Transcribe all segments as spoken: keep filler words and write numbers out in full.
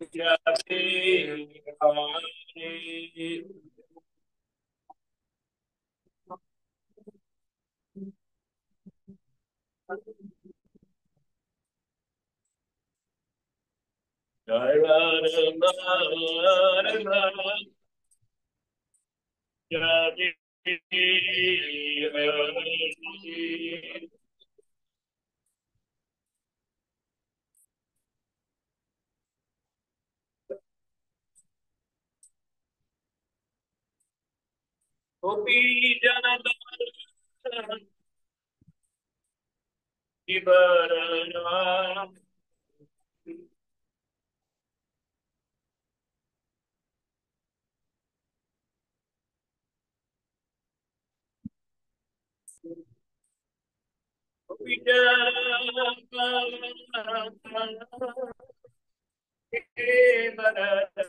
Jai Gopi Janadar Ibarana Gopi Janadar Ibarana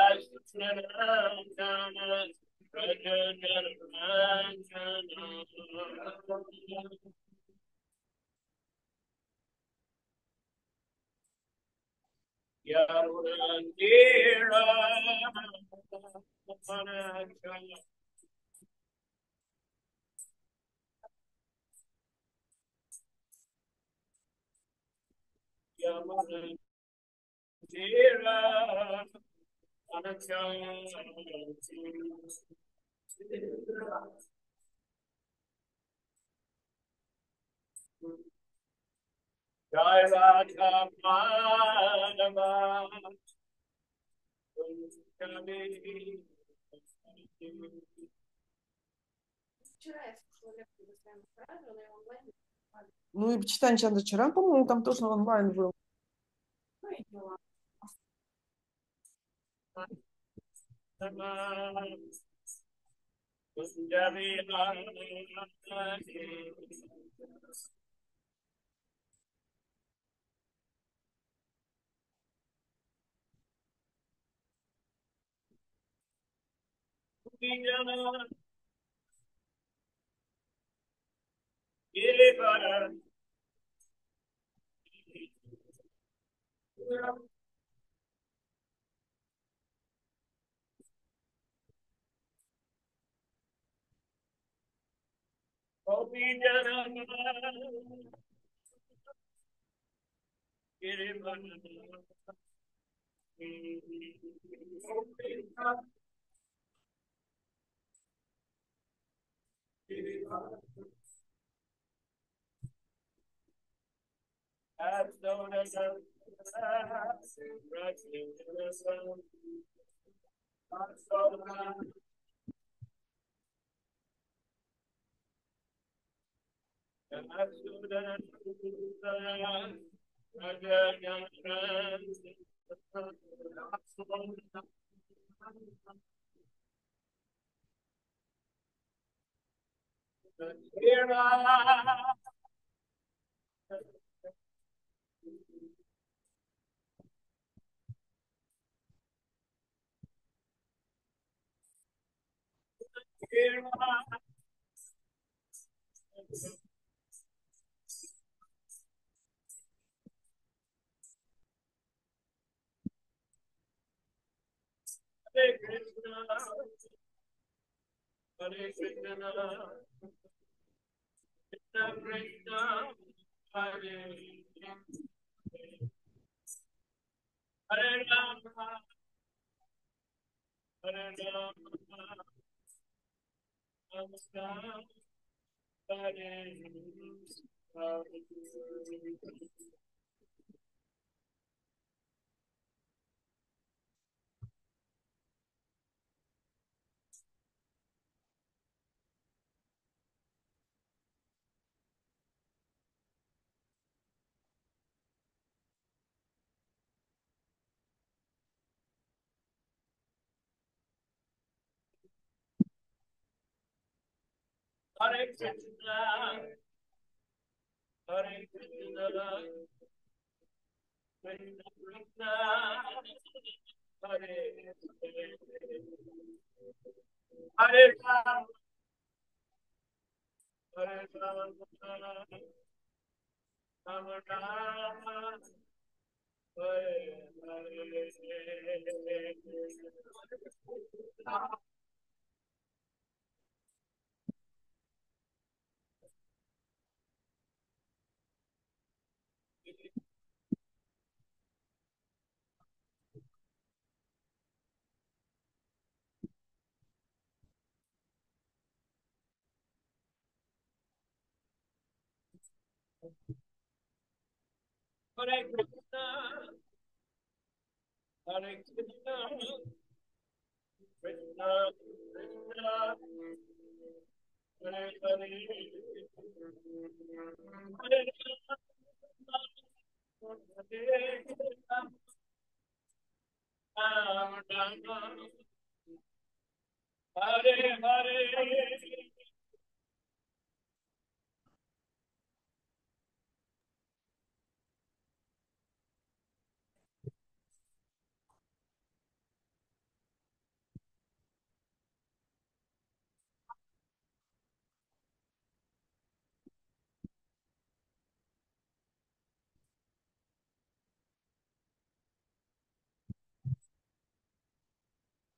Yes, Yarudandira Manakala Yamarandira Manakala Jai Radha Madhava Ну и читание Чандачаран, по-моему, там тоже онлайн был. Giri As though as a Hare Krishna, Hare Krishna. The great love I will Hare Rama Hare Rama Hare Rama Hare Krishna, Hare Krishna, Krishna Krishna, Hare Hare Rama, Hare Rama, Rama Rama, Hare Hare. Hare Krishna, Hare Krishna, Krishna Krishna, Hare Hare, Hare Krishna, Ram Ram, Hare Hare.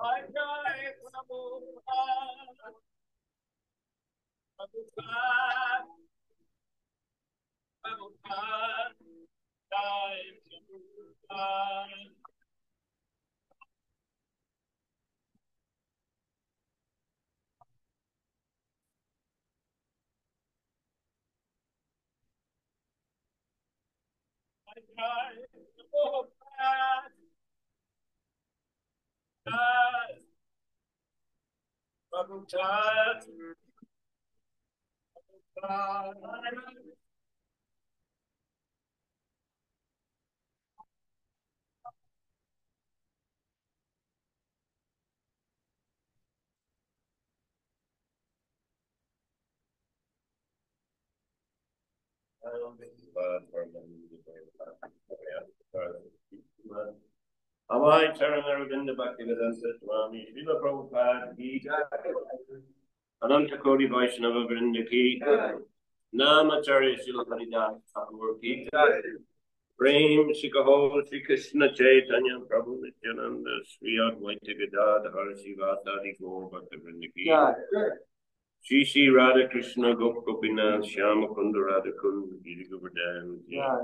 Ajay Prabhupada, Prabhupada, Prabhupada, Jai Prabhupada. Ajay Prabhupada. Prabhu Chad, Prabhu Chad, Amai Charanaravinda Bhaktisiddhanta Saraswati, Srila Prabhupada ki jai, Ananta Koti Vaishnava Vrinda ki jai, Namacharya Srila Haridasa Thakur ki jai, Prem Shikaho Shri Krishna Chaitanya Prabhu Nityananda Sri Advaita Gadadhara Sivasadi Gaur Bhakta Vrinda ki jai, Shri Shri Radha Krishna Gop Gopinath Shyama Kunda Radha Kunda Giri Govardhan ki jai,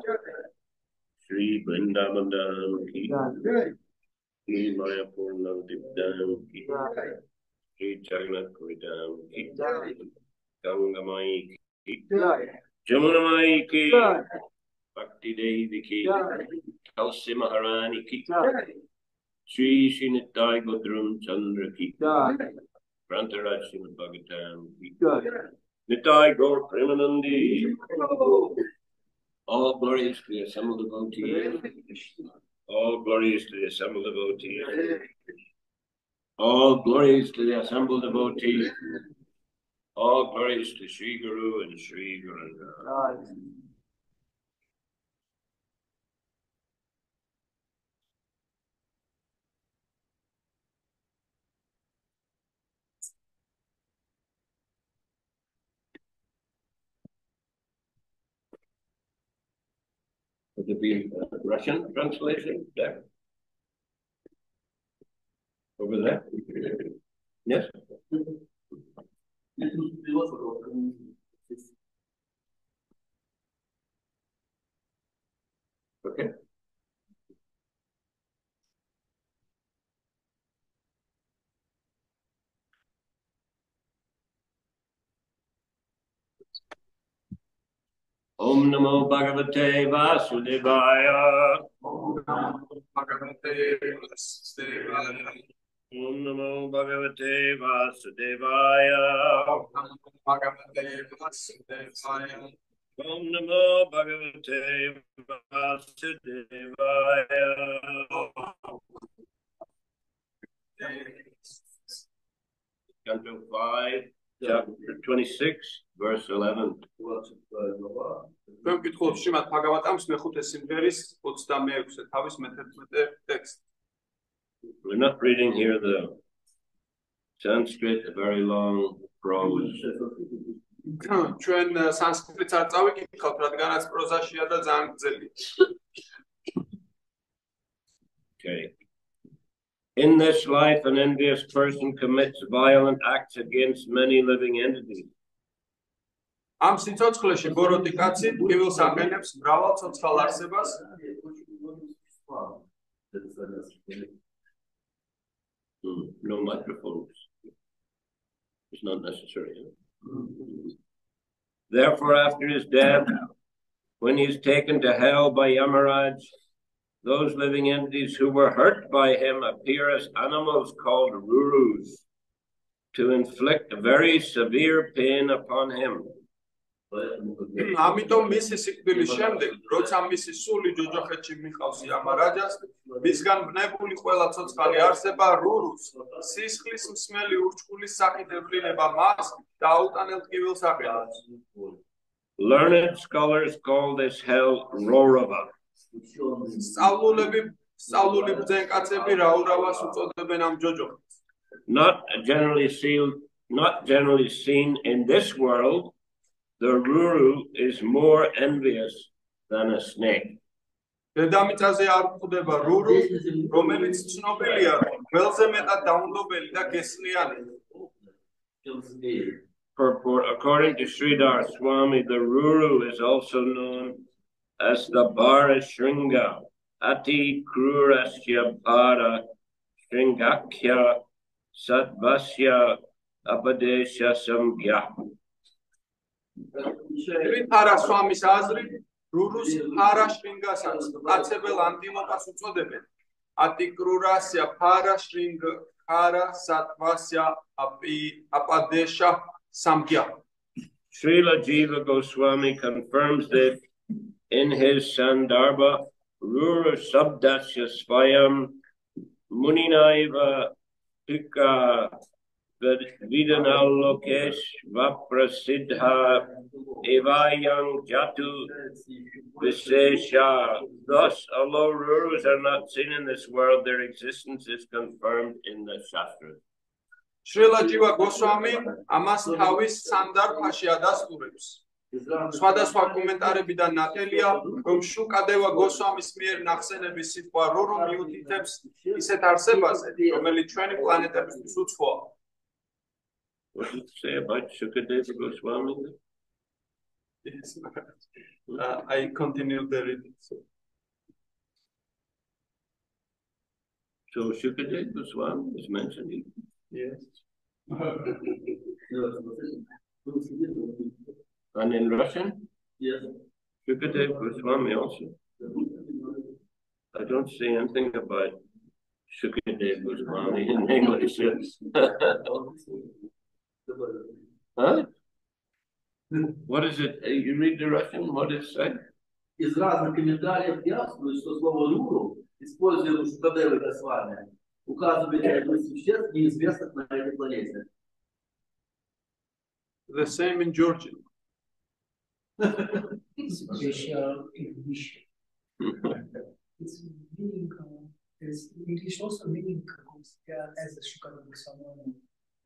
Sri Vrindavan Dham ki jai, Sri Mayapur Navadip Dham ki jai, Sri Jagannath Puri Dham ki jai, Ganga Mai ki jai, Jamuna Mai ki jai, Bhakti Devi ki jai, Tulsi Maharani ki jai, Sri Sri Nittai Godrum Chandra ki jai, Brantaraj Srimad Bhagavatam ki jai, Nittai Gaur Premanandi. All glorious to the assembled devotees. All glorious to the assembled devotees. All glorious to the assembled devotees. All glorious to Sri Guru and Sri Guru. Would it be a Russian translation? Yeah. over there. Yes? Okay. Om Namo Bhagavate Vasudevaya. Om Namo Bhagavate Vasudevaya. Om Namo Bhagavate Vasudevaya. Om Namo Bhagavate Vasudevaya. Om Namo Bhagavate Vasudevaya. Canto five, chapter twenty-six, verse eleven. Մենք գտնում Շիմադ Բհագավատամ մეხութ սիմվերիս ოცდամեեქვსე თავის մეთერთმეტე տեքստ. We're not reading here the Sanskrit, a very long prose. Ჩვენ սանսկրիտ არ წავიკითხავთ, რადგანაც პროზაშია და ძალიან გრძელი. Okay. In this life, an envious person commits violent acts against many living entities. Am sitotskleshi boroti katsi tvills amenebs mraval tsotsval arsebas. No microphones. It's not necessary. Huh? Therefore, after his death, when he is taken to hell by Yamaraj, those living entities who were hurt by him appear as animals called rurus to inflict a very severe pain upon him. Amitom misi sikdili shemdeg, rotsa misi suli jojoxetshi miqavsi Yamarajas, misgan bnebuli qvela tsotsqali arseba rurus, sisqlis msmeli urchqulis saqitevlineba mas daautanelt qivils aqelats. Learned scholars call this hell Rorava. Not generally seen, not generally seen in this world, the Ruru is more envious than a snake. According to Sridhara Swami, the Ruru is also known as the Bara Shringa, Ati Krurasya Bara Shringakya Satvasya Apadesha Samgya. Sridhara Swami Sazri, Rurus Bara Shringa Sans, Atsebel Antilopas Utsodeben, Ati Krurasya Bara Shringakara Satvasya Apadesha Samgya. Srila Jiva Goswami confirms that in his Sandarbha, Rura Sabdasya Svayam, Muninaiva Tukka Vidanalokesh Vaprasidha Evayang Jatu Visesha. Thus, although Rurus are not seen in this world, their existence is confirmed in the Shastras. Srila Jiva Goswami, Amas Tavis Sandar Pashiadas Tureps. Swadaswa komentarebidan natelia, რომ Შუკადევა გოსვამის მიერ ნახსენების სიტყვა რორო მიუთითებს ისეთ არსებაზე, რომელიც ჩვენი პლანეტისთვის უცხოა. What did you say about Shukadeva Goswami? Yes. Uh, I continued the reading. So, so Shukadeva Goswami is mentioned here. Yes. And in Russian? Yes. Shukadeva Goswami also. I don't see anything about Shukadeva Goswami in English. Huh? What is it? You read the Russian? What is it? Из разных комментариев ясно, что слово «руру», используемое у Шукадевы Госвами, указывает на одну из существ, неизвестных на этой планете. The same in Georgian. It's meaning, it's English also meaning as a Shukadeva Goswami,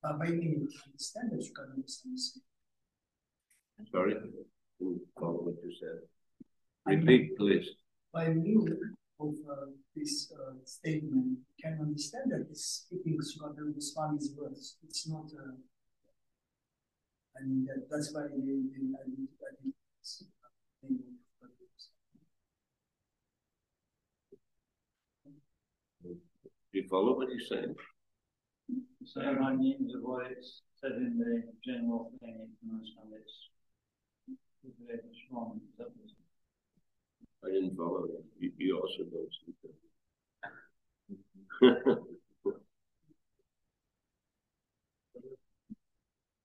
uh, by meaning to understand the Shukadeva Goswami. Sorry, to follow what you said. Repeat, please. By meaning of uh, this uh, statement, you can understand that it's speaking. think Shukadeva Goswami's words. It's not, uh, I mean, that, that's why they, they, I mean, I think it's the name of Shukadeva Goswami. Do you follow what he's saying? So my name is what it's said in the general thing, and it's very strong. I didn't follow it. You, you also don't see that.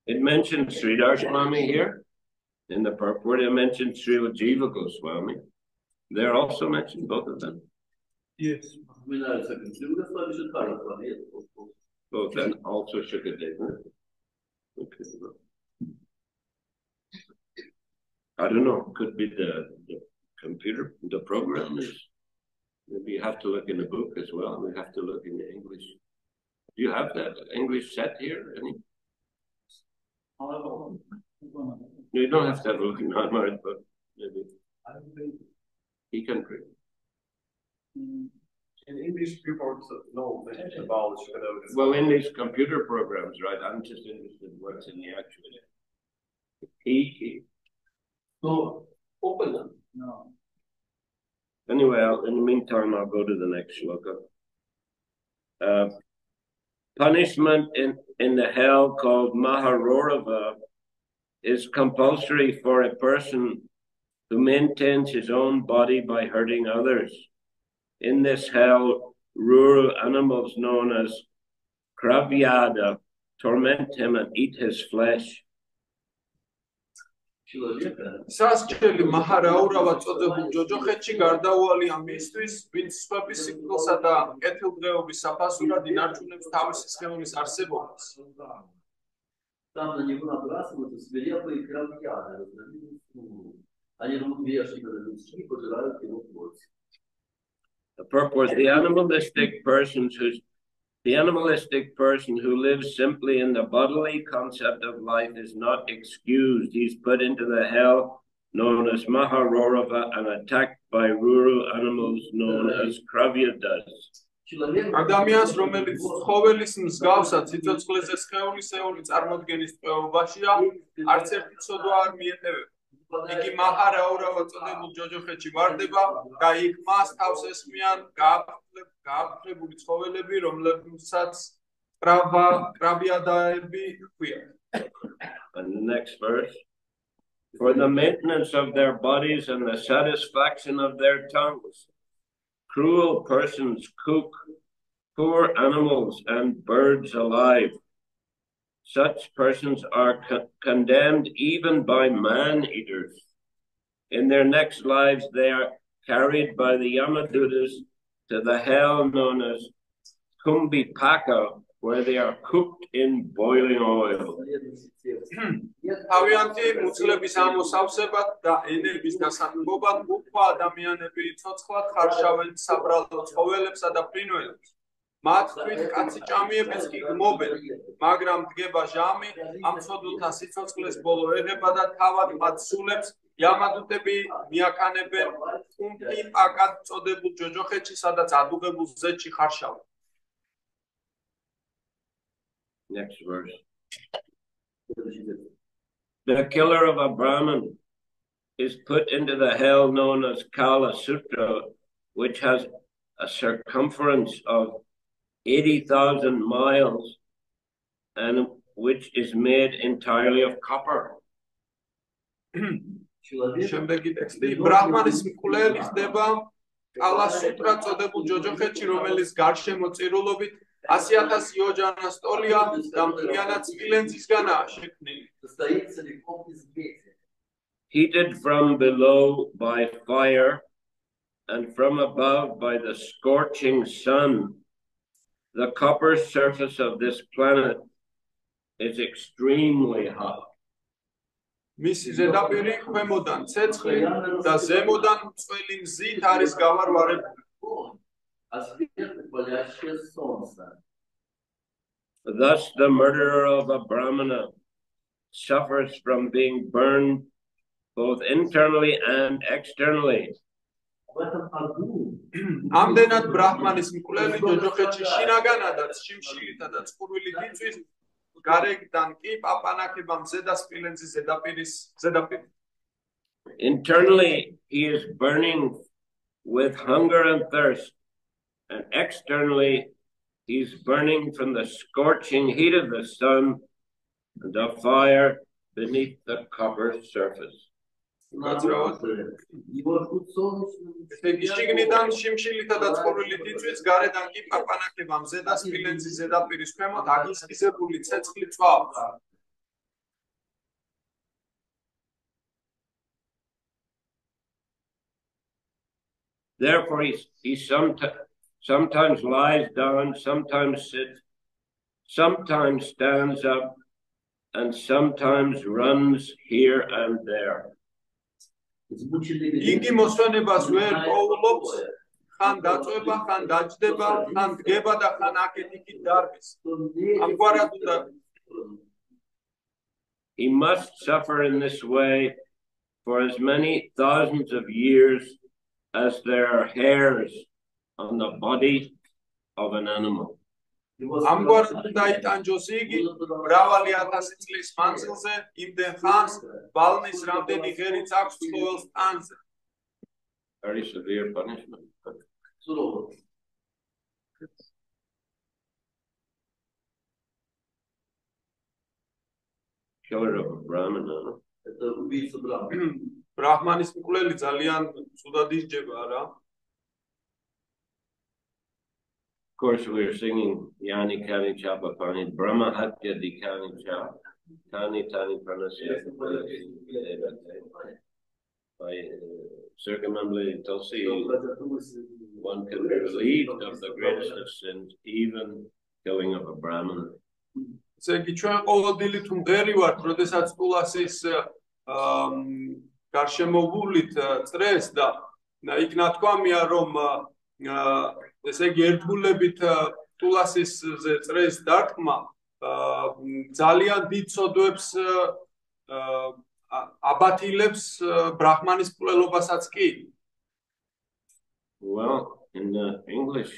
It mentions Sridhara Swami here. In the purport, it mentions Srila Jiva Goswami. They're also mentioned, both of them. Yes. Both and also Shukadeva. Okay. I don't know. Could be the, the computer, the program is. Maybe you have to look in the book as well. We have to look in the English. Do you have that English set here? Any? You don't have to have a look in Yamaraj, but maybe he can read. In English, people know about Shukadeva. Well, in these computer programs, right? I'm just interested in what's in the actual. He, he. No, open them. No. Anyway, I'll, in the meantime, I'll go to the next shloka. Uh, punishment in, in the hell called Maharorava is compulsory for a person who maintains his own body by hurting others. In this hell, rural animals known as Kravyada torment him and eat his flesh. Sas cheli Maharaura vatsodebul jojoxetshi gardavali am mestvis vins svabis siknlsa da qetilmdreobis sapassurad inarchunebs tavisi sxemomis arsebobas. Tam na него набрасываются свирепые кровяды, разновидность змеи. Они рвут вешника на листья и пожирают его плоть. The purpose, the animalistic persons who's, the animalistic person who lives simply in the bodily concept of life is not excused. He's put into the hell known as Maharorava and attacked by rural animals known as Kravyadas. Ადამიანს, რომელიც ცხოველის მსგავსა ციტოცხლის სხეულისეული წარმოდგენის ტყვეობაშია, არც ერთი ცოდვა არ მიეტევება. Იგი მაჰარაურავა წოდებულ ჯოჯოხეთში ვარდება, და იქ მას თავს ესმიან გაბ And the next verse. For the maintenance of their bodies and the satisfaction of their tongues, cruel persons cook poor animals and birds alive. Such persons are con condemned even by man-eaters. In their next lives, they are carried by the Yamadudas to the hell known as Kumbhipaka, where they are cooked in boiling oil. Yamadutebe miakanebe kumpi akat sodebu jojohechi sada zadugebu zechi harshav. Next verse. The killer of a Brahmin is put into the hell known as Kala Sutra, which has a circumference of eighty thousand miles and which is made entirely of copper. Შემდეგი ტექსტი ბრაჰმანის მკვლელი ხდება კალასუტრა წოდებულ ჯოჯოხეთში, რომელიც გარშემო წირულობით ასი ათასი იოჯანას ტოლია და მთლიანად სპილენძისგანაა შექმნილი. Heated from below by fire and from above by the scorching sun, the copper surface of this planet is extremely hot. მისი ზედაპირი ქვემოდან ცეცხლი და ზემოდან მწველი მზით არის გავარვარებული. Thus the murderer of a Brahmana suffers from being burned both internally and externally Ამდենատ բրահմանից մկուլելի դոջոխեցի շինագան ադած չիմ շիրիտ ադած կուրվիլիկին ծույս գարեկ տանքի պապանակի բամ զեդաս պիլենցի զեդապիրիս զեդապիրիս. Internally, he is burning with hunger and thirst, and externally, he's burning from the scorching heat of the sun and the fire beneath the copper surface. That's right. Therefore, he, he sometimes, sometimes lies down, sometimes sits, sometimes stands up, and sometimes runs here and there. He must suffer in this way for as many thousands of years as there are hairs on the body of an animal. Very severe punishment. Killer of a Brahmana. Brahmanis Mukuleli Zalian Sudadish Jevara. Of course, we are singing Yani Kani Chapa Pani Brahma Hatya Dikani Chapa Tani Tani Pranasya by circumambulating Tulsi. One can be relieved of the greatest of sins, even killing of a Brahmana. So, if you all deal it from there, you are Protestant school assist. Կարշեմովուլիտ ծրես դա իկնատկամիա ռոմ դեսե գերդուլեբիտ տուլասիս ծրես դարքմա ძალიან დიდ սոդուებს աբաթիլებს բրահմանիս պուլելովասած կի. Well, in the English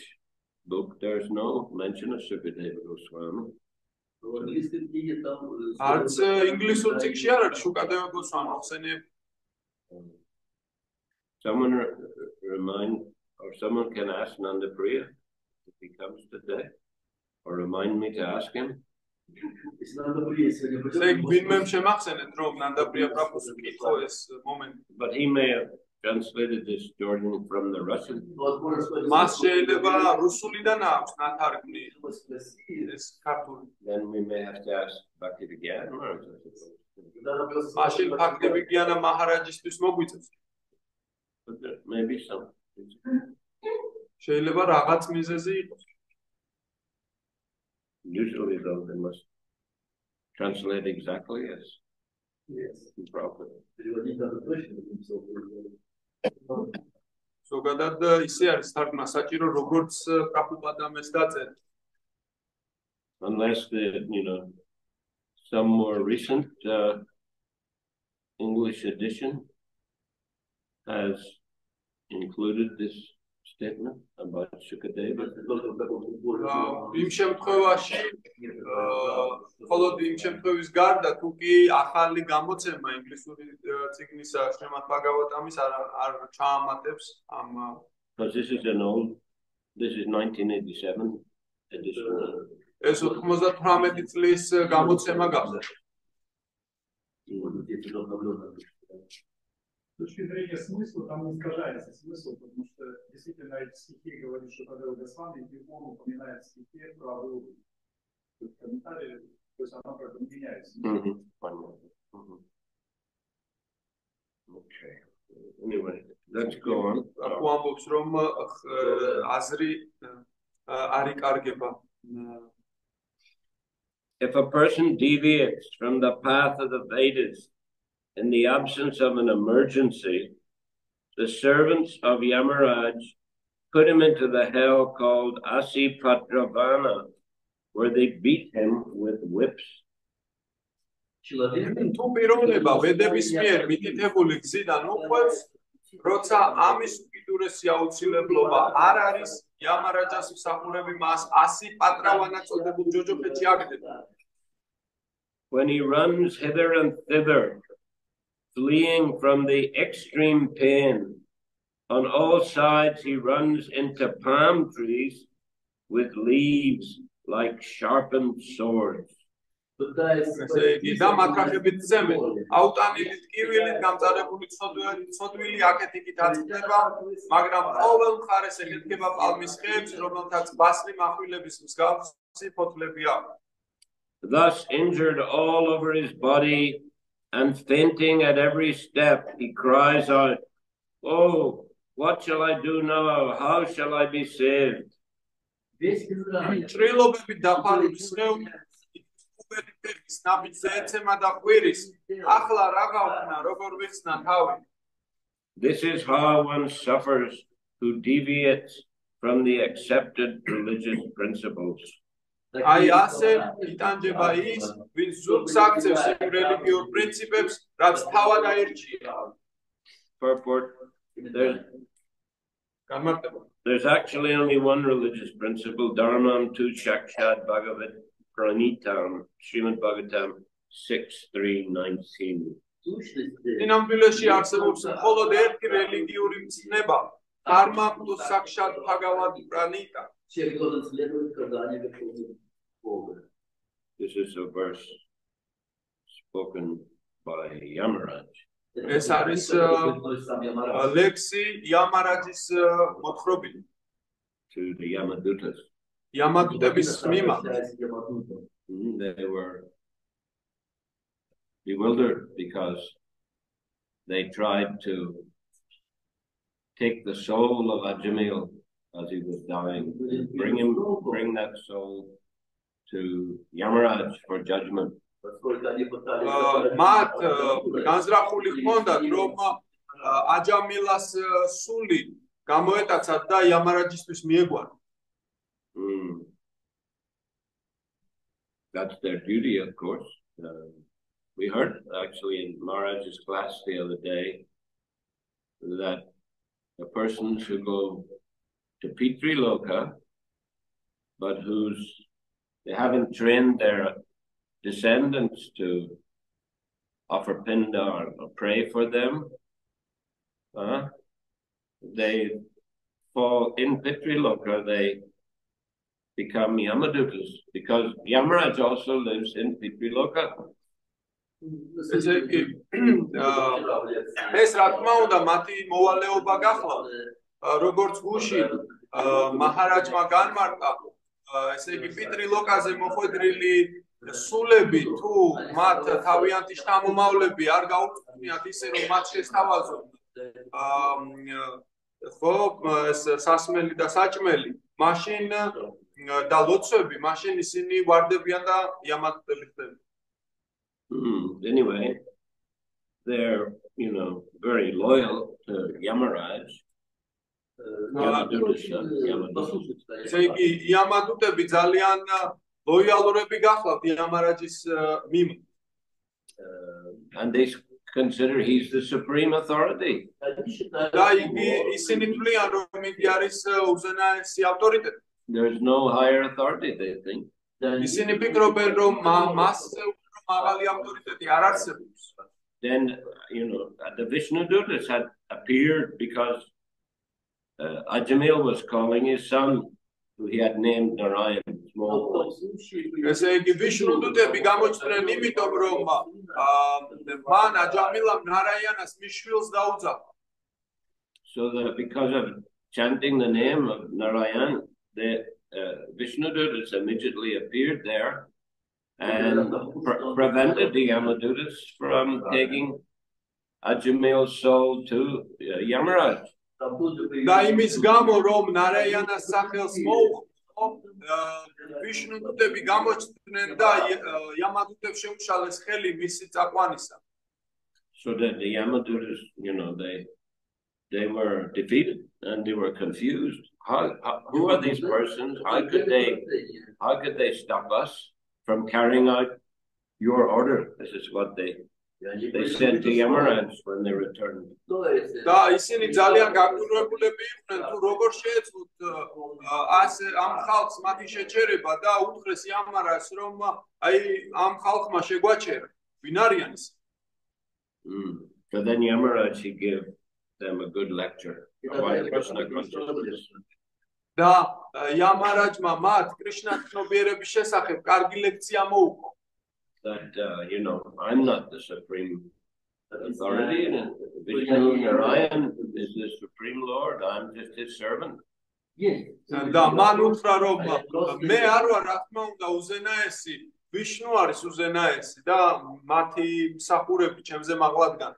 book there's no mention of Shukadeva Goswami. Arts English or Tikshiar, Shukadeva Goswami. Someone re remind, or someone can ask Nanda Priya if he comes today, or remind me to ask him. It's Nanda Priya. But he may have translated this Jordan from the Russian. Then we may have to ask Bhakti again. But there may be some. Usually, though, they must translate exactly as yes, properly. So, that the start Masachiro Roberts Prabhupada Mestadze. Unless the, you know, some more recent uh, English edition has included this statement about Shukadeva. Because this is an old, this is nineteen eighty-seven edition. Ես ութմեքսունութ წლის გამოცემა գავს. С точки зрения смысла там искажается смысл, потому что действительно эти стихи говорит Шукадева Госвами, и он упоминает стихи про Богу. Комментарии, то есть она как-то меняется. Понятно. Окей. Anyway, let's go on. Акуамбоксром Азри Арик Аргеба. If a person deviates from the path of the Vedas in the absence of an emergency, the servants of Yamaraj put him into the hell called Asi Patravana, where they beat him with whips. Rotsa amis piduras yautsil bloba araris Yamarajas samurevi mas asi patravanats odebun jojo pechiagde. When he runs hither and thither, fleeing from the extreme pain, on all sides he runs into palm trees with leaves like sharpened swords. Thus injured all over his body and fainting at every step, he cries out, "Oh, what shall I do now? How shall I be saved?" This is how one suffers who deviates from the accepted religious principles. Purport. There's, there's actually only one religious principle, Dharmam tu Chakshad Bhagavat Pranitam, Srimad Bhagavatam six three nineteen. This is a verse spoken by Yamaraj. This is Alexi Yamaraj's Motrobi to the Yamadudas. Yamadudabis Mima. They were bewildered because they tried to take the soul of Ajamil as he was dying, bring him, bring that soul to Yamaraj for judgment. Mat Ganzrahuli Honda Roma Ajamilas Suli Kamoeta Sada Yamarajistus Miegwan. That's their duty, of course. Uh, we heard actually in Maharaj's class the other day that the persons who go to Pitri Loka, but who's they haven't trained their descendants to offer pindar or pray for them, uh, they fall in Pitri Loka, they become Yamadutas, because Yamaraj also lives in Pitri Loka. Mm, anyway, they're, you know, very loyal to Yamaraj. Uh, and they consider he's the supreme authority. There's no higher authority, they think. Then, you know, the Vishnu Dutas had appeared because uh, Ajamil was calling his son, who he had named Narayan. So that because of chanting the name of Narayan, the uh, Vishnu Dutas immediately appeared there and pre prevented the Yamadutas from taking Ajamil's soul to uh, Yamaraj. So that the Yamadutas, you know, they they were defeated and they were confused. How, how, who are these persons? How could they? How could they stop us from carrying out your order? This is what they They said to Yamaraj when they returned. Da, isin Italian gabulebivnen tu rogorshets ut as am khalqs mati shechereba da utkres Yamaraj rom ai am khalqma shegvachera vinarianis. So then Yamaraj he gave them a good lecture. Da, Yamarajma mat Krishna tnoberebis shesakeb kargi lektsya mouko. That, uh, you know, I'm not the supreme authority. Vishnu Narayan is the supreme Lord. I'm just his servant. Yes. Da manu frarova. Me arwa ratma unda uzenaesi. Vishnu aris uzenaesi. Da mati sakurebi chemze magladgan.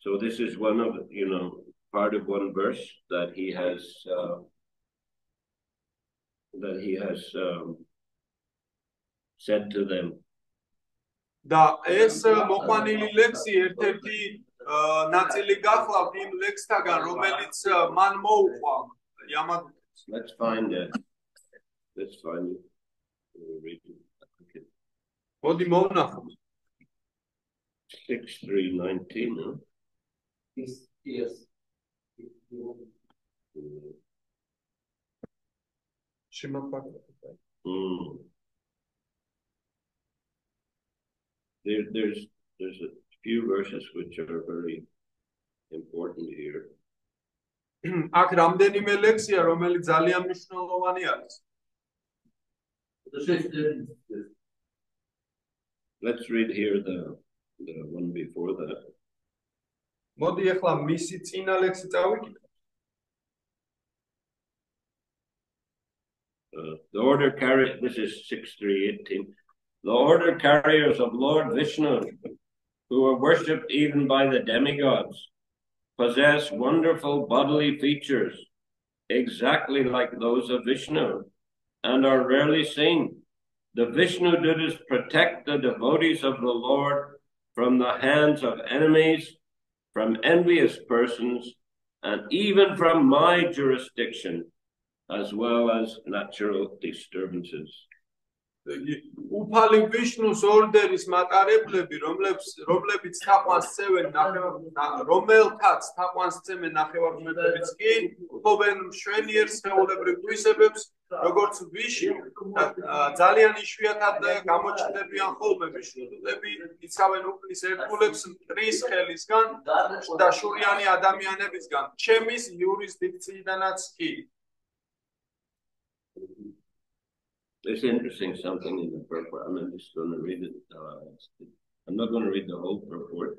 So this is one of, you know, part of one verse that he has, uh, that he has, um, said to them. Da es mokvanili leksi erterti natseli gakhlav im lekstagan romelits man mouqva Yamadudas. Let's find it. Let's find it. Vodi mognavt. six three nineteen. Yes. Shrimad Bhagavatam. Hmm. There, there's there's a few verses which are very important here. Let's read here the the one before that. Uh, the order carried. This is six three eighteen. The order carriers of Lord Vishnu, who are worshipped even by the demigods, possess wonderful bodily features exactly like those of Vishnu and are rarely seen. The Vishnu Dutas protect the devotees of the Lord from the hands of enemies, from envious persons, and even from my jurisdiction, as well as natural disturbances. Upali Vishnu's order is matareblebi, romlebs, romlebits tapans seven, romeltats tapans seven, nachevarmebitski, hoben shveniers, holebreguisebebs, როგორც Vishnu, ძალიან იშვიათად გამოჩნდებიან ხოლმე Vishnu-ები, იცავენ უფლის ერთგულებს მტრის ხელისგან და შურიანი ადამიანებისგან, ჩემის იურისდიქციიდანაც კი. It's interesting something in the purport. I'm just going to read it. Uh, I'm not going to read the whole purport.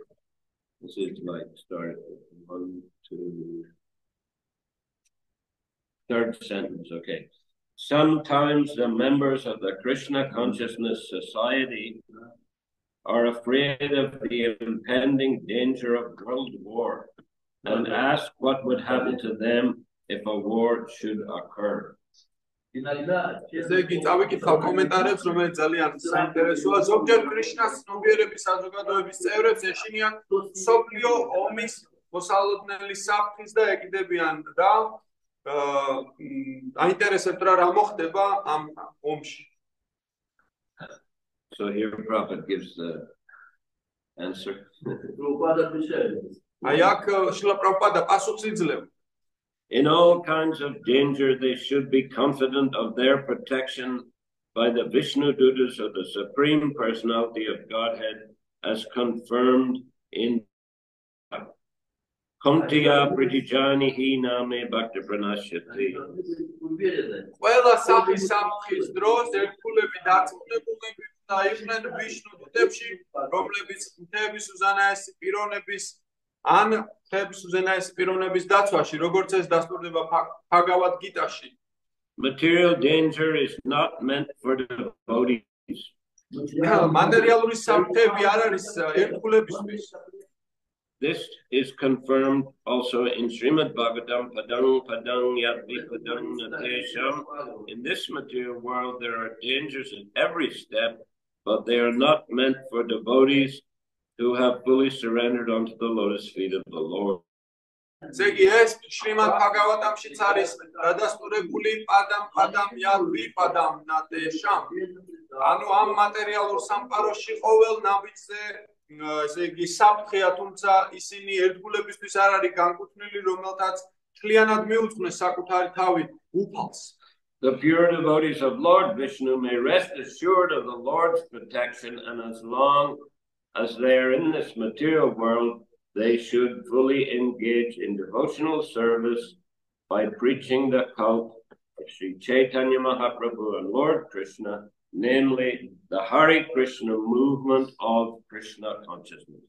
This is like start one, two, third sentence. Okay. Sometimes the members of the Krishna Consciousness Society are afraid of the impending danger of world war and ask what would happen to them if a war should occur. Եթե գիտավի գիտա կոմենտարებს რომელიც ძალიან ինտերեսուա զոբջեր Կրիշնաս նոբերების ազգադոյების ծերებს ეშინიან սոպլիո օմիս მოსալոտնելի սապքից და ეკիდებიან და այնտերեսებს դրա რა მოხდება ამ օմში. So here Prabhupada gives the answer. Այակ Շրիլա Պրաբհուպադա պասუხს იძლევა. In all kinds of danger, they should be confident of their protection by the Vishnu Dutas of the Supreme Personality of Godhead, as confirmed in Kamtiya Pritijani Hiname Bhakti Pranashyati. Well, as a result, his draws their Kulevidat Kulevidat Vishnu Dutepshi, Romlebis, Tevis, Suzanas, Pironebis. An tebs uzenais pironebis datsvashi rogorts es dasturdeba Bhagavad Gitashi. Material danger is not meant for the devotees. Materialuri saptebi ar aris ertqulebismis. This is confirmed also in Srimad Bhagavatam Padang Padang Yadvi Padang Natesham. In this material world, there are dangers in every step, but they are not meant for devotees who have fully surrendered unto the lotus feet of the Lord. Ano am materialul samparoshi ovel nabitse ესე იგი საფრთხეა, თუმცა ისინი ერთგულების არ არის განკუთვნილი, რომელთაც მთლიანად მიუძღვნეს საკუთარი თავი უფალს. The pure devotees of Lord Vishnu may rest assured of the Lord's protection, and as long as they are in this material world, they should fully engage in devotional service by preaching the cult of Sri Chaitanya Mahaprabhu and Lord Krishna, namely the Hare Krishna movement of Krishna consciousness.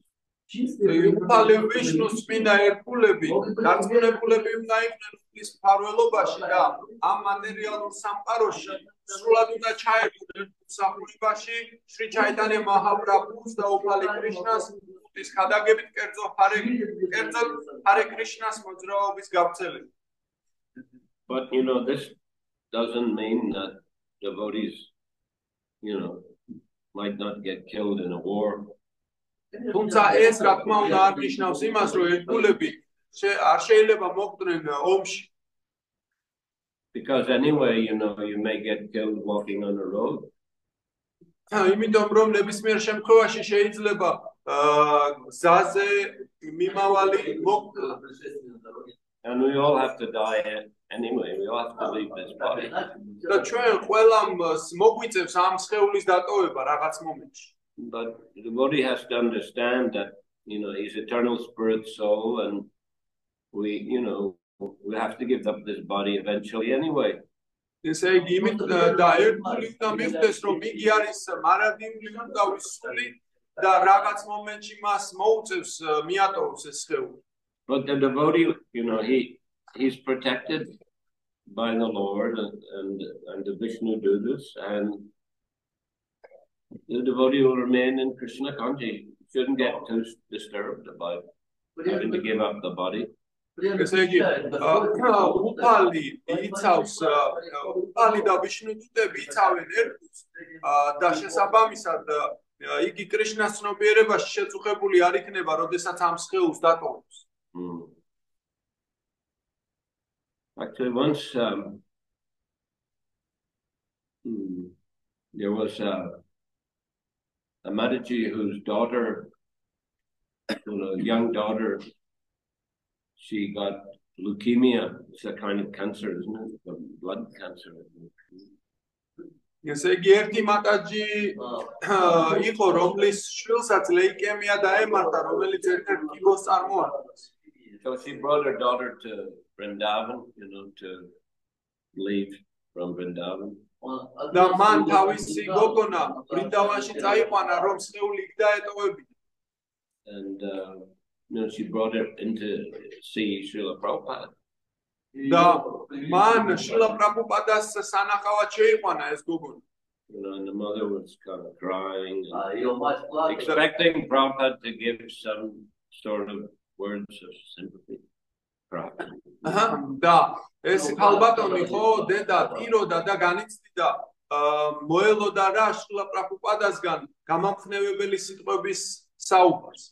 But you know, this doesn't mean that devotees, you know, might not get killed in a war. Because anyway, you know, you may get killed walking on the road. And we all have to die anyway, we all have to leave this body. But the body has to understand that, you know, he's eternal spirit soul, and we, you know, we have to give up this body eventually anyway. But the devotee, you know, he he's protected by the Lord and and, and the Vishnu Dutas, and the devotee will remain in Krishna consciousness. Shouldn't get too disturbed about having to give up the body. Hmm. Actually, once um, hmm, there was a A Mataji whose daughter, you know, young daughter, she got leukemia. It's a kind of cancer, isn't it? Blood cancer. Yes, Gerti Mataji, Iko Romlis, Shulsat leukemia, Daimarta, Romelit, Kigos Armor. So she brought her daughter to Vrindavan, you know, to leave from Vrindavan. The man Tawisi Gokona, Brindavashi Taiwana, Roms Neulik, and uh, you know, she brought her into see Srila Prabhupada. The man Srila Prabhupada's Sanakawa Chaiwana is Gokon. You know, and the mother was kind of crying, and expecting Prabhupada to give some sort of words of sympathy. Da, es Kalbatoni ho deda tiro da da ganitida moelo da rashla Prabhupadas gan gamamkhnevebeli sitqobis saubars.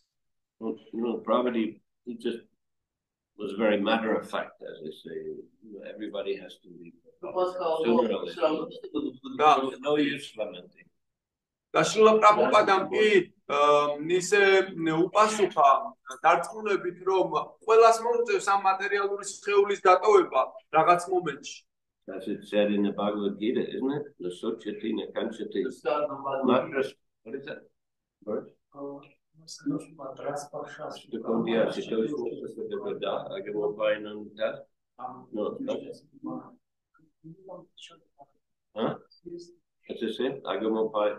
You know, Prabhupada, he just was very matter of fact, as they say. You know, everybody has to leave. There's no use lamenting. Da Srila Prabhupadam ki nise upasuka dartqunebit rom qvelas moutevs am materialuri skheulis dataveba ragats momentshi. As it said in the Bhagavad Gita, isn't it? The Sochati na Kanchati. What is that? Verse? No, that's huh? That's the same. Agamopai.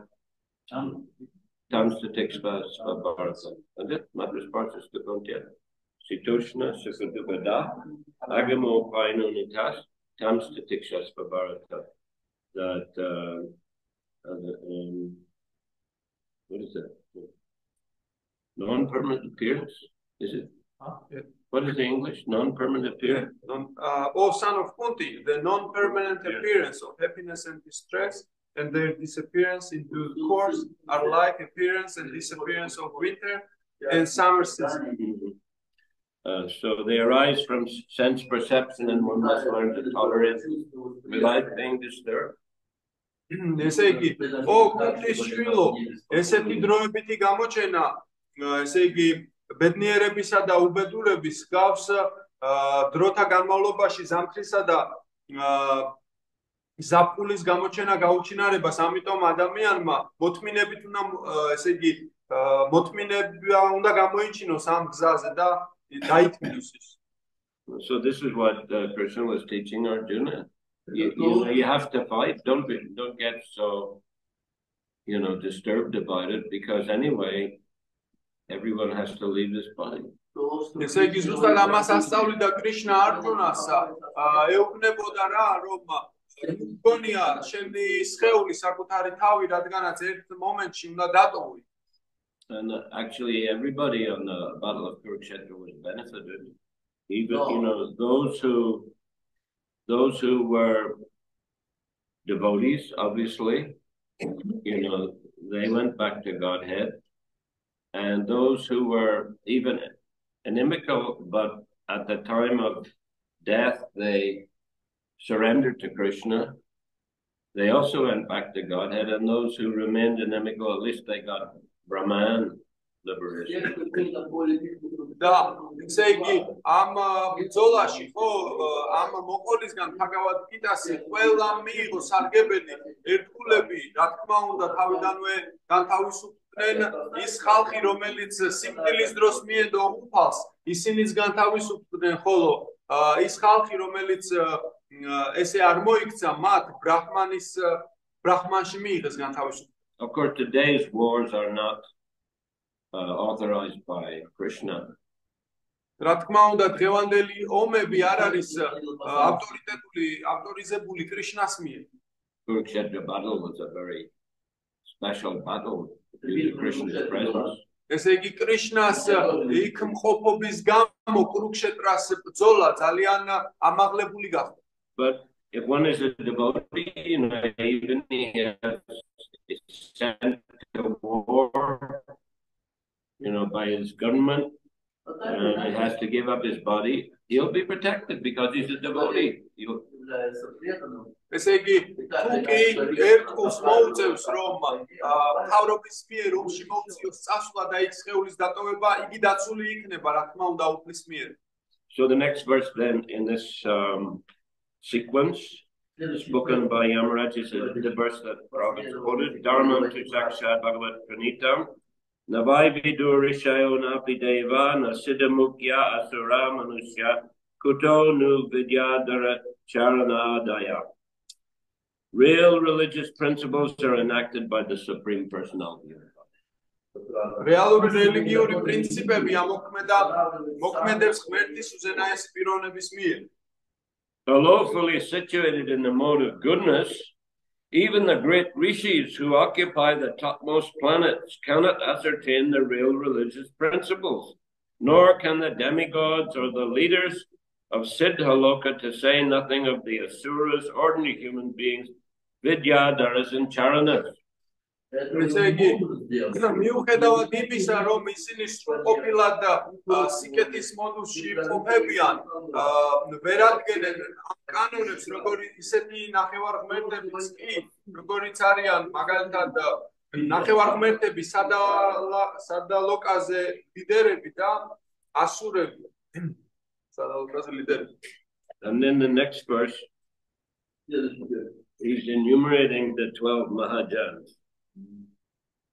Tams to Texpas Bharata. And that Madras Parsis to Kontia. Sitoshna, Sukadubada, Agamo Painonitas, Tams to Texas Bharata. That, uh, um, what is that? Non permanent appearance? Is it? Huh? Yeah. What is the English? Non permanent appearance? Non, uh, oh, son of Kunti, the non permanent yeah. appearance of happiness and distress, and their disappearance into the course are like appearance and disappearance of winter and summer season. Uh, so they arise from sense perception, and one must learn to tolerate without being disturbed. Ესე იგი, ო კუნტის შვილო, ესეთი დროები პიტი გამოჩენა, ესე იგი, ბედნიერებისა და უბედურების გავს დროთა განმავლობაში ზამთრისა და ზაფხულის გამოჩენა გაუჩინარებას, ამიტომ ადამიანმა მოთმინებით უნდა, ესე იგი, მოთმინება უნდა გამოიჩინოს ამ გზაზე და დაითმინოს ის. So this is what Krishna was teaching Arjuna. You, you, know, you have to fight. Don't be, don't get so, you know, disturbed about it because anyway, everyone has to leave this body. And actually, everybody on the Battle of Kurukshetra was benefited. Even you know those who. Those who were devotees, obviously, you know, they went back to Godhead. And those who were even inimical, but at the time of death, they surrendered to Krishna. They also went back to Godhead. And those who remained inimical, at least they got Brahman liberation. Da, segi am ბრძოლაში ხო ამ მოყოლისგან Bhagavad Gita-ს ყველა მიიღო სარგებელი ერთგულები რა თქმა უნდა თავიდანვე განთავისუფლდნენ ის ხალხი რომელიც სიკვდილის დროს მიედო უფალს ისინიც განთავისუფლდნენ ხოლო ის ხალხი რომელიც ესე არ მოიქცა მათ ბრაჰმანის ბრაჰმანში მიიღეს განთავისუფლება. Of course today's wars are not uh, authorized by Krishna. Kurukshetra battle was a very special battle due to Krishna's presence. But if one is a devotee, you know, even if he is sent to war, you know, by his government, and he has to give up his body, he'll be protected because he's a devotee. He'll... So the next verse then in this um, sequence, spoken by Yamaraj, is the verse that Prabhupada quoted, Dharma to Sakshat Bhagavad Pranitam, Real religious principles are enacted by the Supreme Personality of God. Real religious principles. So lawfully situated in the mode of goodness, even the great rishis who occupy the topmost planets cannot ascertain the real religious principles, nor can the demigods or the leaders of Siddhaloka, to say nothing of the asuras, ordinary human beings, vidyadharas and charanas. And then the next verse, he's enumerating the twelve Mahajans.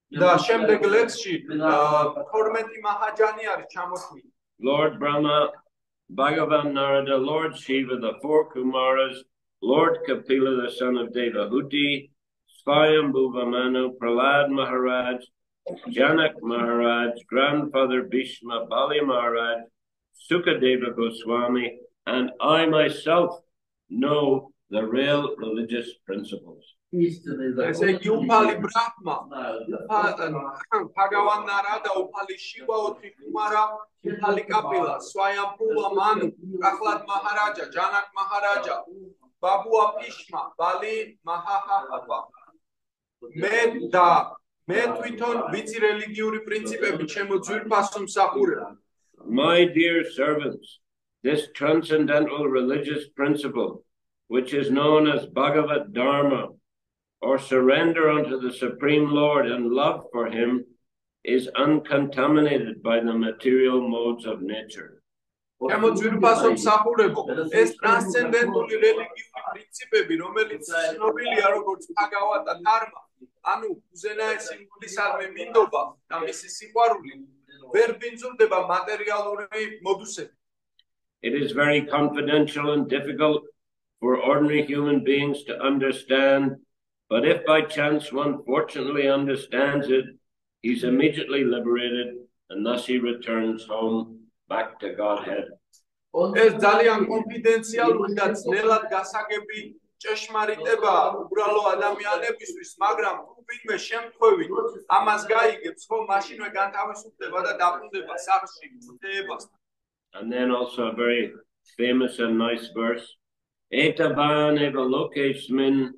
Lord Brahma, Bhagavan Narada, Lord Shiva, the four Kumaras, Lord Kapila, the son of Devahuti, Swayambhu Vamanu, Prahlad Maharaj, Janak Maharaj, Grandfather Bhishma, Bali Maharaj, Shukadeva Goswami, and I myself know the real religious principles. Ესე იგი უფალი ბრაჰმა, Bhagavan Narada, უფალი შივა, ოთხი კუმარა, უფალი კაპილა, სვაიამპულა მანუ, Prahlad Maharaja, Janak Maharaja, Babua Bhishma, Bali Mahahapa. მე და მე თვითონ ვიცი რელიგიური პრინციპები ჩემო ძვირფასო მსახურებად. My dear servants, this transcendental religious principle, which is known as Bhagavad Dharma, or surrender unto the Supreme Lord and love for him is uncontaminated by the material modes of nature. It is very confidential and difficult for ordinary human beings to understand, but if by chance one fortunately understands it, he's immediately liberated, and thus he returns home back to Godhead. And then also a very famous and nice verse. Etavan eva lokesmin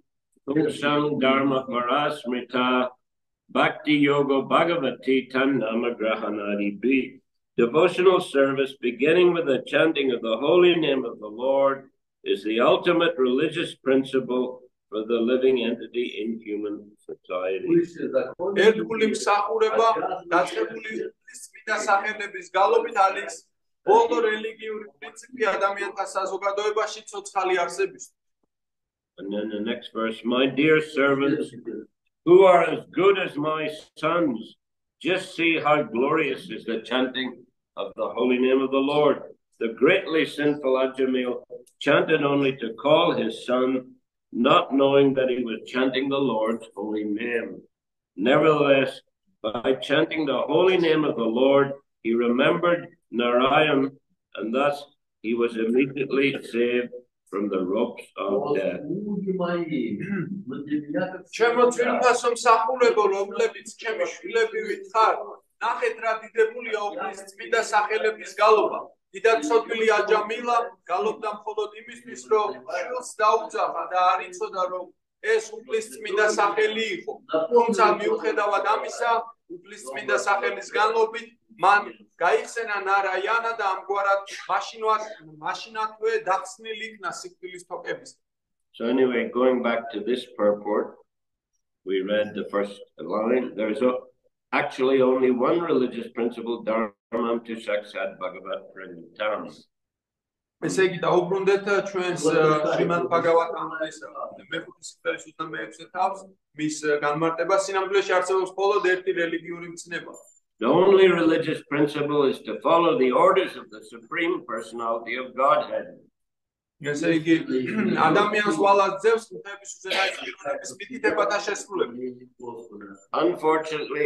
tumsam dharma parasmrita bhakti yoga bhagavati tan namagrahanadi bhi. Devotional service, beginning with the chanting of the holy name of the Lord, is the ultimate religious principle for the living entity in human society. And then the next verse, my dear servants, who are as good as my sons, just see how glorious is the chanting of the holy name of the Lord. The greatly sinful Ajamil chanted only to call his son, not knowing that he was chanting the Lord's holy name. Nevertheless, by chanting the holy name of the Lord, he remembered Narayan, and thus he was immediately saved from the ropes of death. Man, Gaixen and Narayana, the Amguarat, Mashinat, Mashinat, Daxni Ligna, Sikhilis of Epis. So, anyway, going back to this purport, we read the first line. There is actually only one religious principle, Dharmam to Saksad Bhagavat Pranitam. I say, Gitaobrundet, Srimad Bhagavatam, the Mephus, the Mephus house, Miss Ganmarteba, Sinamblish, ourselves follow their religion never. The only religious principle is to follow the orders of the Supreme Personality of Godhead. Unfortunately,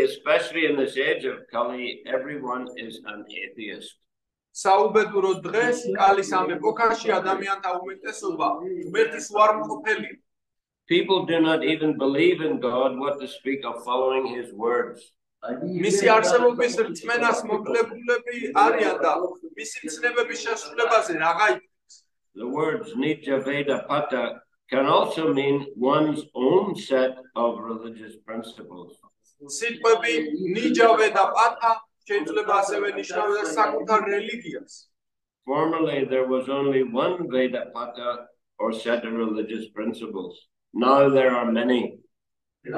especially in this age of Kali, everyone is an atheist. People do not even believe in God, what to speak of following his words. Missy Arsenal Mr. Tmenas Moklebulebi Ariada, Missis Nebabishas Lebazi. The words Nitya Veda Pata can also mean one's own set of religious principles. Sit Babi Nija Veda Pata, Change Lebaseven Ishna Sakuta religious. Formerly, there was only one Veda Pata or set of religious principles. Now there are many. It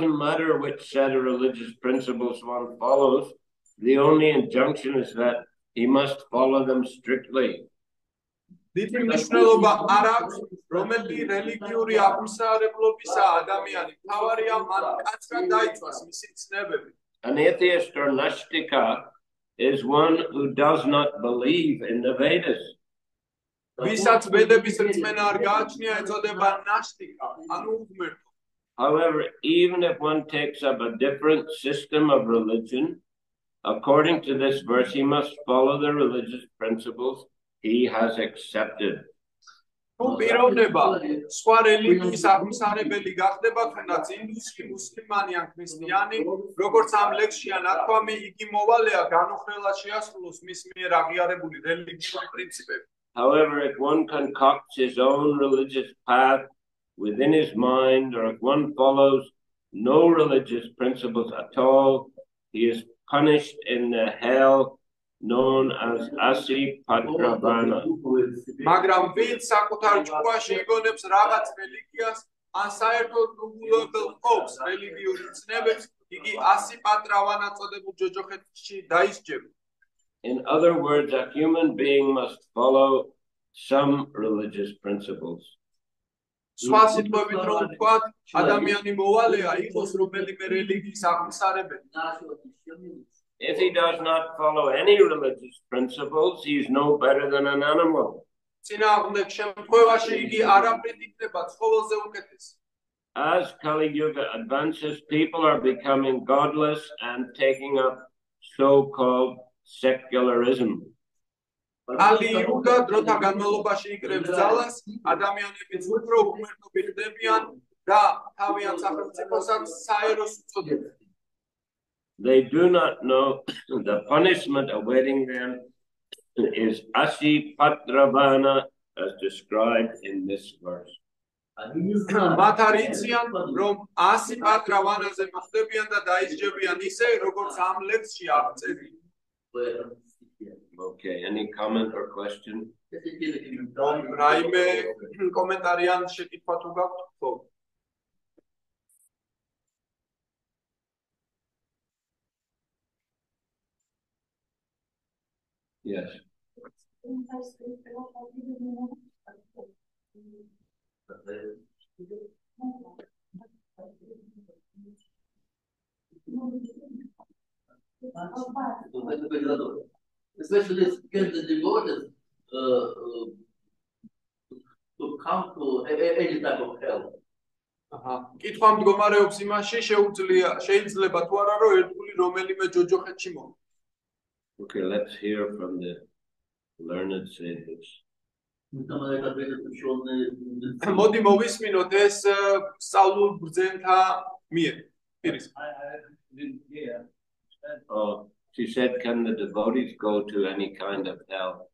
doesn't matter which set of religious principles one follows. The only injunction is that he must follow them strictly. An atheist or Nashtika is one who does not believe in the Vedas. However, even if one takes up a different system of religion, according to this verse, he must follow the religious principles he has accepted. However, if one concocts his own religious path within his mind, or if one follows no religious principles at all, he is punished in the hell known as Asi Padravana. Magram Vin Sakutar Chuashigoneps Ragat Religias, Ansairto Nugulogal Oaks, Religious Nevers, Higi Asi Padravana Sodebu Jojochi Daisjim. In other words, a human being must follow some religious principles. Swasip Bavitron Quad, Adamiani Moale, Aikos Rubelic Religious Akusarebe. If he does not follow any religious principles, he is no better than an animal. As Kali Yuga advances, people are becoming godless and taking up so-called secularism. They do not know the punishment awaiting them is Asi Patravana as described in this verse. Okay, any comment or question? Yes. Especially get the devotees uh, uh, to come to any type of hell. Uh-huh. Okay, let's hear from the learned sages. Oh, she said, can the devotees go to any kind of hell?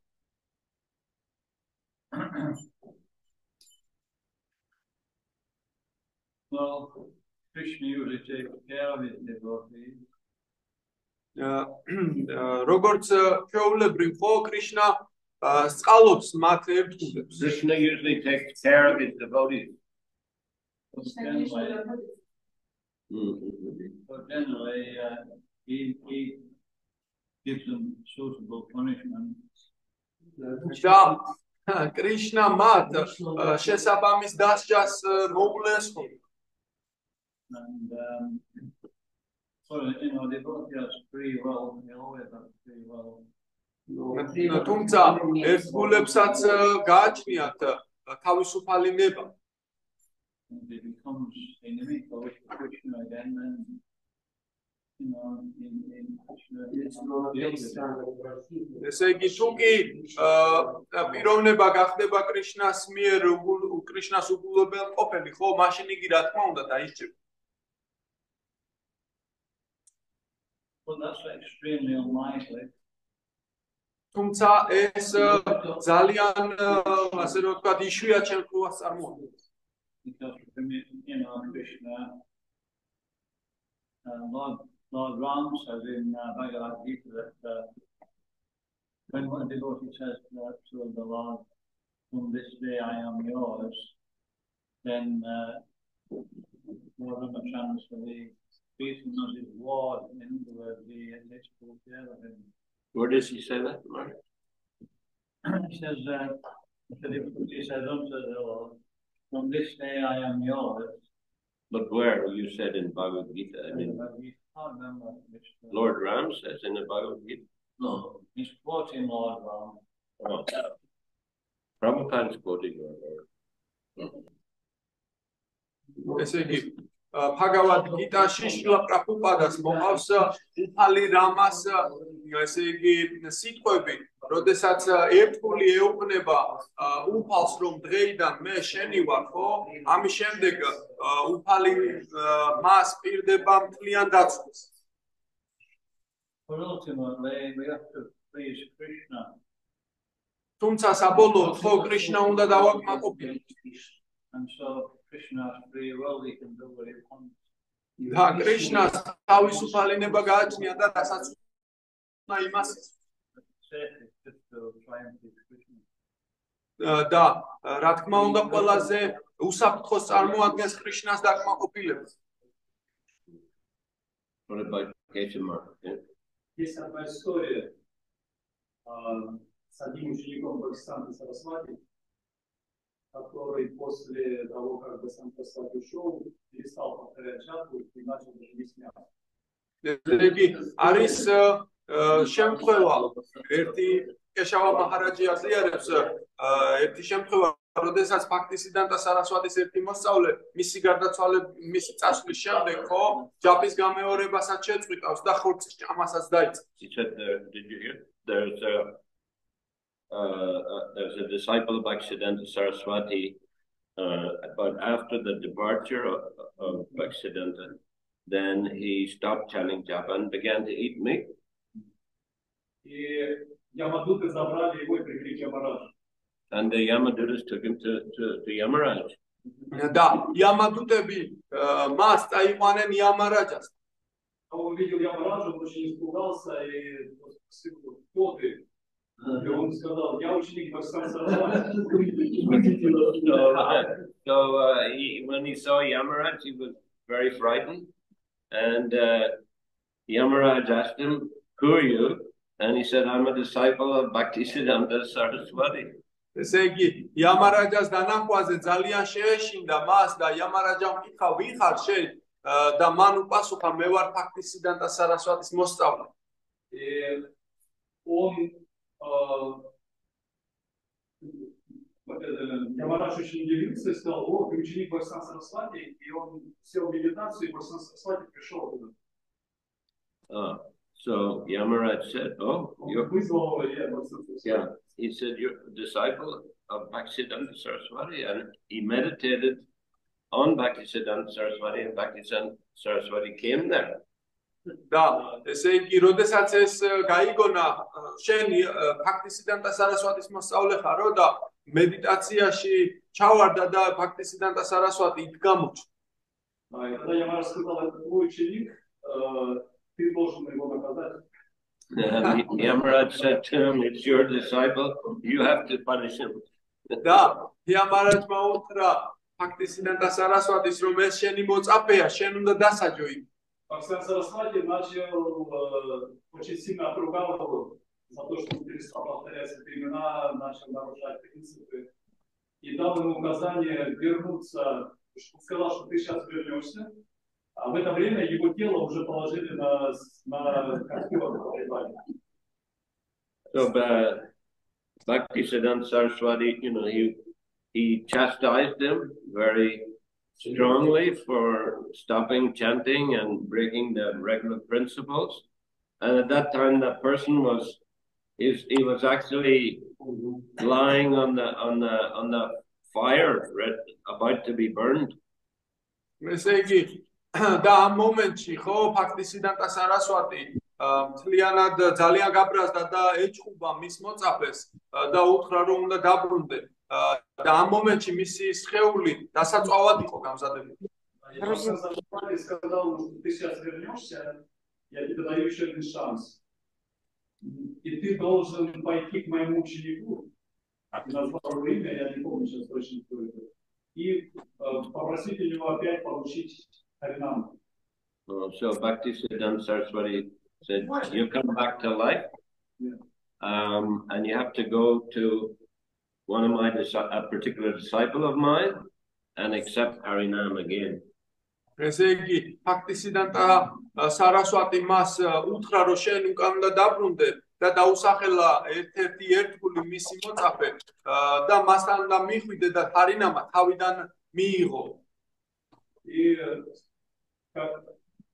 Well, Krishna usually takes care of his devotees. Roberts Krishna Krishna usually takes care of his devotees. So generally, uh, he, he gives them suitable punishment. Krishna Mat Shesabamis Dasjas Mobles. And um, well, you know, they both just free will, they always have free will. And it becomes enemy for Krishna again, and you know, in, in Krishna, it's not the well, that's extremely unlikely. Because, you know, Krishna, uh, Lord, Lord Ram says in uh, Bhagavad Gita that uh, when one devotee says that to the Lord, from this day I am yours, then uh, Lord Ramachandra says, where does he say that, Mark? He says that uh, he says unto the Lord, from this day I am yours. But where? You said in Bhagavad Gita. I mean, Lord Ram says in the Bhagavad Gita. No, he's quoting Lord Ram. Oh. Prabhupada is quoting Lord Ram. Yes, he. Bhagavad Gita Srila Prabhupada's Mohavsa Upali Ramas Sitkobi, Rodesats Epuli Eupneba, Upals from Dreidan, Mesh, anyone for Amishemdega, Upali Mas Pirdebam Kliandatsus. But ultimately, we have to please Krishna. Tumsa Sabolo, for Krishna Unda Dawak Makopi. And so Krishna's free will, he can do what he wants. Yeah, Krishna's how is Upalene Bagatni and that's Да, Радкма он да полазе, усап хос армуат гес Кришнас Дакма купили. Есть одна история с одним учеником Бхактисиддханты Сарасвати, который после того, как Бхактисиддханта Сарасвати ушел, перестал повторять жатву и начал даже есть мясо. Арис Шемхвевал, Верти Кешава Махараджи Азлиаревс, Верти Шемхвевал, Родесас Бхактисиддханта Սարասվատիս Верти Масауле, Миси Гардацвале, Миси Цасули Шемдеко, Джапис Гамеоребас Ачетвит, Австахурцич Амасас Дайц. There's a, uh, there's a disciple of Akshadanta Saraswati, uh, but after the departure of, of Akshadanta, then he stopped chanting japa and began to eat meat. And the Yamadudas took him to, to, to Yamaraj. Да, Ямадутеби, маст, айванен Ямараджас. Он увидел Ямараджа, он очень испугался и спросил, кто ты? И он сказал, я ученик Бхактисиддханты Сарасвати. So uh, he, when he saw Yamaraj, he was very frightened. And uh, Yamaraj asked him, who are you? And he said, I'm a disciple of Bhaktisiddhanta Saraswati. Ямарадж очень удивился и сказал, о, ты ученик Бхактисиддханты Сарасвати, и он сел в медитацию, и Бхактисиддханты Сарасвати пришел туда. Uh, so Yamaraj said, oh, you're... Yeah, he said, you're a disciple of Bhaktisiddhanta Saraswati, and he meditated on Bhaktisiddhanta Saraswati, and Bhaktisiddhanta Saraswati came there. Да, если родился с Гаигона, шени Бхактисиддханта Сарасватис масауле харода медитацияши чаварда да Бхактисиддханта Сарасвати идгамуч. Когда Ямараш сказал, это твой ученик, ты должен его наказать. Ямараш said to him, it's your disciple, you have to punish him. Да, Ямараш маутра Бхактисиддханта Сарасватис роме шени моцапея, шенунда дасаджоим. Бхактисиддханта Сарасвати начал очень сильно отругал его за то, что он перестал повторять времена, начал нарушать принципы. И дал ему указание вернуться, сказал, что ты сейчас вернешься, а в это время его тело уже положили на, на костюм. So Bhaktisiddhanta Saraswati, you know, he, he chastised him very strongly for stopping chanting and breaking the regular principles, and at that time that person was he, he was actually lying on the on the on the fire red, about to be burned. Да, моменте миссии схеули, да, сад аватико камзадели. Просто забрали, сказал, что ты сейчас вернешься, я тебе даю еще один шанс, и ты должен пойти к моему ученику, назвал имя, я не помню сейчас точно кто это, и попросить у него опять получить харинаму. So Bhaktisiddhanta Saraswati said, you come back to life, um, and you have to go to one of my, a particular disciple of mine, and accept Harinam again. И как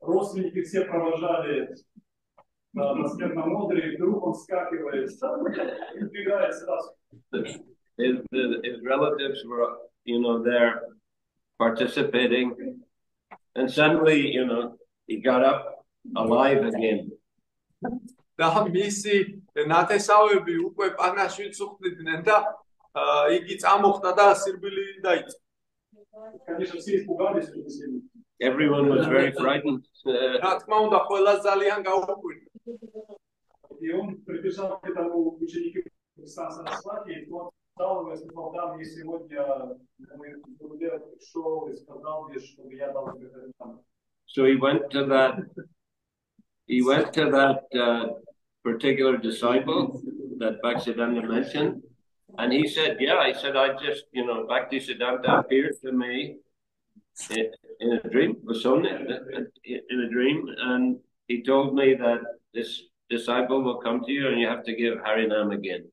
родственники все провожали на смертном одре, и вдруг он вскакивает, и убегает сразу. His, his relatives were, you know, there participating, and suddenly, you know, he got up alive again. Everyone was very frightened. и он прибежал к этому ученику Сарасвати, и он сказал мне, что мне сегодня пришел и сказал мне, чтобы я дал тебе это. So he went to that, he went to that uh, particular disciple that Bhaktisiddhanta mentioned, and he said, yeah, he said, I just, you know, Bhaktisiddhanta appeared to me in, in a dream, was shown in a dream, and he told me that this disciple will come to you and you have to give Harinam again.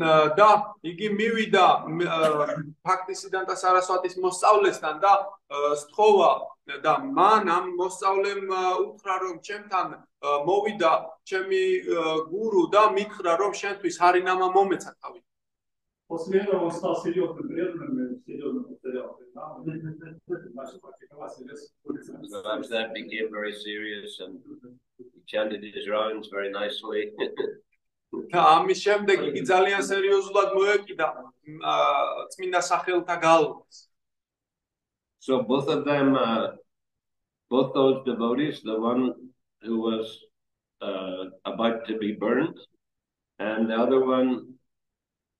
Da, igi mivida Bhaktisiddhanta Sarasvatis mosavlestan da stkova da man am mosavlem ukhra rom chemtan movida chemi guru da mikhra rom shentvits harinama mometsa tavi. После этого он стал серьезным преданным и серьезно повторял Харинаму. Начал практиковать серьезно. He became very serious and he chanted his rounds very nicely. Ամիս շեմդեկ իգի ձալիան սերիոզուլատ մոյոքի դա ծմինդա սախելտա գալուս. So both of them, uh, both those devotees, the one who was uh, about to be burned and the other one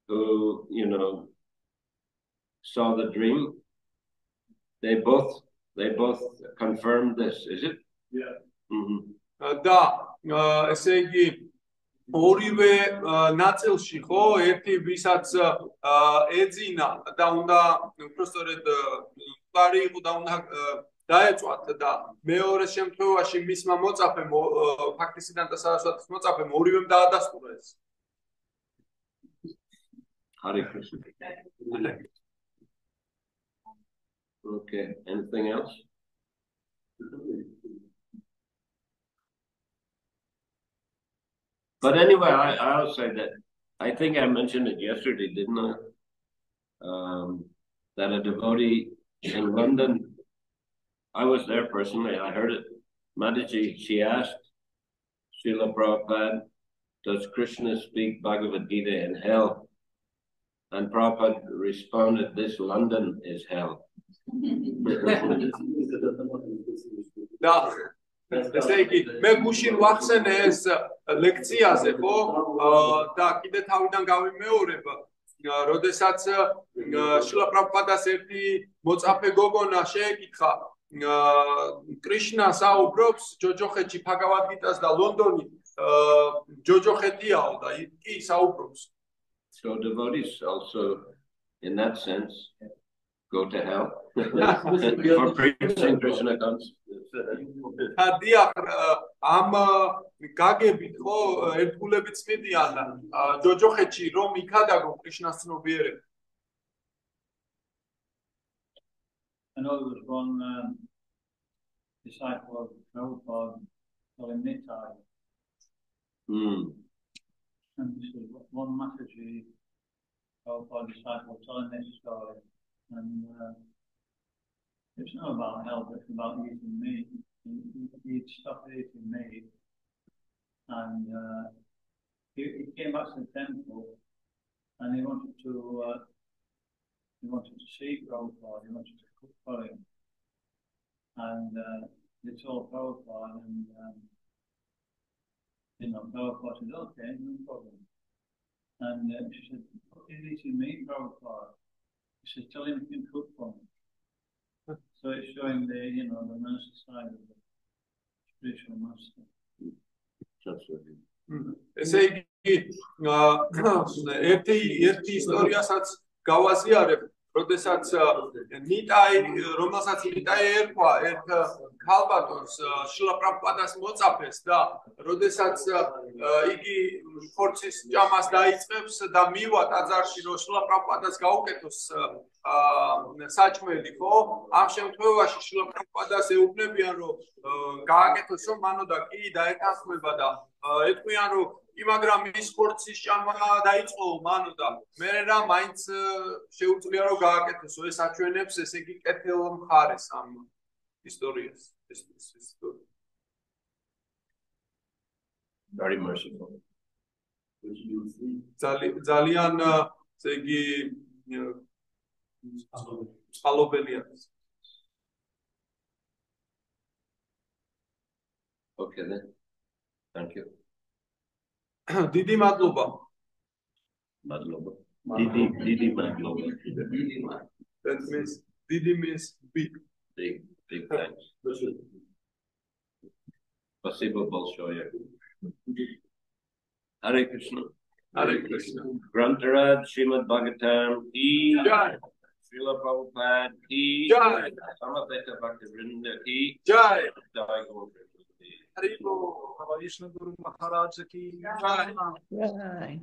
who, you know, saw the dream, they both, they both confirmed this, is it? Yeah. Mm-hmm. Da, ესე იგი ორივე ნაწილში ხო ერთი ვისაც ეძინა და უნდა უბრალოდ პარი იყო და უნდა დაეწვათ და მეორე შემთხვევაში მისმა მოწაფემ Bhaktisiddhanta Sarasvatis მოწაფემ ორივემ დაადასტურა ეს. Hare Krishna. Okay, anything else? But anyway, I, I'll say that I think I mentioned it yesterday, didn't I? Um, that a devotee in London, I was there personally, I heard it. Mataji, she asked Srila Prabhupada, does Krishna speak Bhagavad Gita in hell? And Prabhupada responded, this London is hell. No. Ესე იგი მე გუშინ ვახსენე ეს ლექციაზე ხო და კიდე თავიდან გავიმეორებ როდესაც შილა პრაბჰუპადას ერთი მოწაფე გოგონა შეეკითხა კრიშნა საუბრობს ჯოჯოხეთში ბაგავად გიტას და ლონდონი ჯოჯოხეთიაო და კი საუბრობს. So devotees also in that sense go to hell for preaching Krishna consciousness. Հադիախ ամ գագեբիտ խո երդուլեբից միտիան ջոջոխեչի ռոմ իքադագո Կրիշնասնոբիերը. Another one um, disciple of Prabhupada called Nitai. Mm. And this is one Mataji Prabhupada disciple telling this story and uh, it's not about hell, but it's about eating meat. He'd stopped eating meat, and uh, he, he came back to the temple, and he wanted to uh, he wanted to see Prabhupada, he wanted to cook for him, and uh, they told Prabhupada, and um, you know, Prabhupada said, "Okay, no problem." And uh, she said, "What is eating meat, Prabhupada?" She said, "Tell him he can cook for me." So it's showing the, you know, the master side of the spiritual master. That's right. ესე იგი, ერთი ერთი ისტორიასაც გავაზიარებ, როდესაც ნიტაი, რომელსაც ნიტაი ერქვა, ერთ ქალბატონს შილა პრაბჰუპადას მოწაფეს და როდესაც იგი ხორცის ჭამას დაიწყებს და მივა ტაძარში, რომ შილა პრაბჰუპადას გაუკეთოს საჭმელი, ხო? ამ შემთხვევაში შილა პრაბჰუპადას ეუბნებიან, რომ გააკეთოს, რომ მანო და კი დაეთანხმება და ეთქვიან, რომ მაგრამ ის ხორცის ჭამა დაიწყო მანო და მერე რა მაინც შეუძლია რომ გააკეთოს ეს აჩვენებს ესე იგი კეთილ მხარეს ამ ისტორიას ეს ისტორია. Very merciful. ძალიან ესე იგი წყალობელია. Okay then. Thank you. Didi Madloba. Madloba. Didi, Didi Madloba. Didi Madloba. That means, Didi means big. Big, big thanks. Спасибо большое. Hare Krishna. Hare Krishna. Grantaraj Srimad Bhagavatam ki Jai. Srila Prabhupada ki Jai. Samaveta Bhaktisiddhanta ki Jai. Jai Guru Haribo. Vishnu Guru Maharaj ki Jai.